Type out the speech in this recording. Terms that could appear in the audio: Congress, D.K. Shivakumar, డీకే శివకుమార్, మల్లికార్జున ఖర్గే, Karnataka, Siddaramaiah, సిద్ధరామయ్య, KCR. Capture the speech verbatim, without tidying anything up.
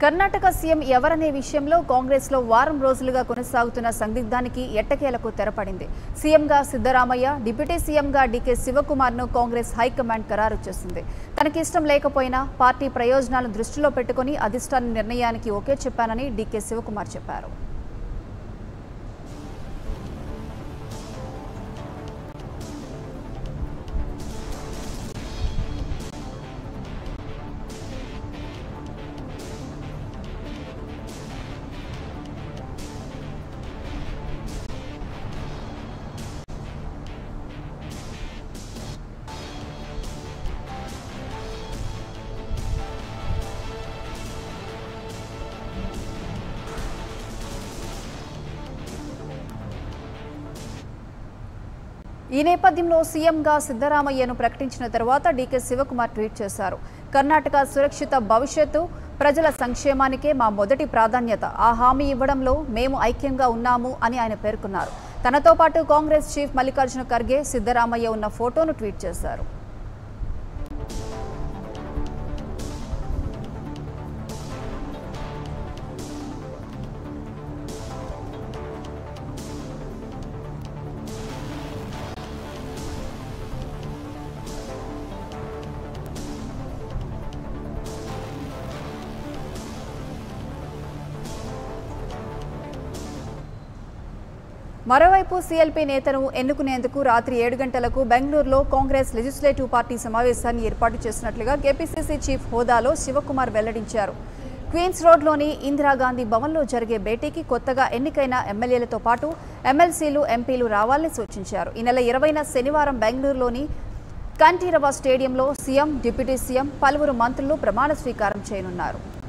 Karnataka CM एवरने विषय में कांग्रेस लो वारं रोजुलुगा कोनसागुतुन्न संदिग्धानिकी एट्टकेलकु तेरपडिंदी। सीएम गा सिद्धरामय्य डिप्यूटी सीएम गा डीके शिवकुमार नु कांग्रेस हाई कमांड खरारु चेसिंदी। तनकि इष्टं लेकपोयिना पार्टी प्रयोजनालनु दृष्टिलो पेट्टुकोनि अधिष्ठान निर्णयानिकी ओके चेप्पाननि डीके शिवकुमार चेप्पारु। ఈ నేపథ్యంలో సీఎం గా సిద్ధరామయ్యను ప్రకటించిన తర్వాత డీకే శివకుమార్ ట్వీట్ చేశారు। కర్ణాటక సురక్షిత భవిష్యత్తు ప్రజల సంక్షేమానికే మా మొదటి ప్రాధాన్యత। ఆ హామీ ఇవ్వడంలో మేము ఐక్యంగా ఉన్నాము అని ఆయన పేర్కొన్నారు। తనతో పాటు కాంగ్రెస్ చీఫ్ మల్లికార్జున ఖర్గే సిద్ధరామయ్య ఉన్న ఫోటోను ట్వీట్ చేశారు। మరోవైపు సీఎల్పీ నేతను ఎన్నుకునేందుకు రాత్రి ఏడు గంటలకు బెంగళూరులో కాంగ్రెస్ లెజిస్లేటివ్ పార్టీ సమావేశాన్ని ఏర్పాటు చేసినట్లుగా కేపీసీసీ చీఫ్ హోదాలో శివకుమార్ వెల్లడించారు। క్వీన్స్ రోడ్లోని ఇందిరా గాంధీ భవన్లో జరిగే భేటీకి కొత్తగా ఎన్నికైన ఎమ్మెల్యేలతో పాటు ఎమ్మెల్సీలు ఎంపీలు రావాలని సూచించారు। ఈ నెల ఇరవైన శనివారం బెంగళూరులోని కంఠీరవ స్టేడియంలో సీఎం డిప్యూటీ సీఎం పలువురు మంత్రులు ప్రమాణ స్వీకారం చేయనున్నారు।